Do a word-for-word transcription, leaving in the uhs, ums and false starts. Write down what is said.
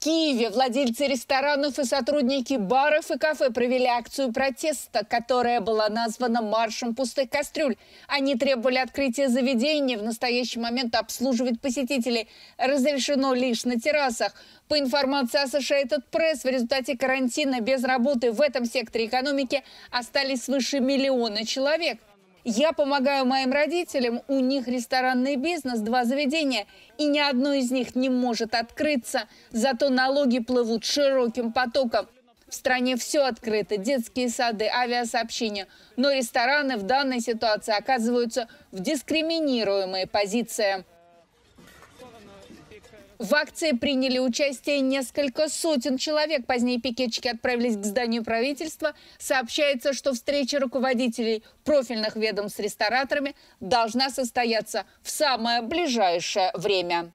Киеве владельцы ресторанов и сотрудники баров и кафе провели акцию протеста, которая была названа «Маршем пустых кастрюль». Они требовали открытия заведений. В настоящий момент обслуживать посетителей разрешено лишь на террасах. По информации Associated Press, в результате карантина без работы в этом секторе экономики остались свыше миллиона человек. Я помогаю моим родителям, у них ресторанный бизнес, два заведения, и ни одно из них не может открыться, зато налоги плывут широким потоком. В стране все открыто, детские сады, авиасообщения, но рестораны в данной ситуации оказываются в дискриминируемой позиции. В акции приняли участие несколько сотен человек. Позднее пикетчики отправились к зданию правительства. Сообщается, что встреча руководителей профильных ведомств с рестораторами должна состояться в самое ближайшее время.